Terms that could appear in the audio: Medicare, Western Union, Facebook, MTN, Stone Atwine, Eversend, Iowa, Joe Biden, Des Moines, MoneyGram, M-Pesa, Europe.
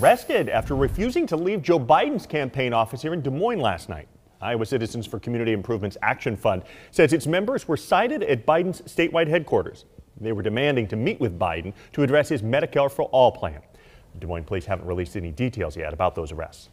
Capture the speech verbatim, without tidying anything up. Arrested after refusing to leave Joe Biden's campaign office here in Des Moines last night. Iowa Citizens for Community Improvements Action Fund says its members were cited at Biden's statewide headquarters. They were demanding to meet with Biden to address his Medicare for All plan. Des Moines police haven't released any details yet about those arrests.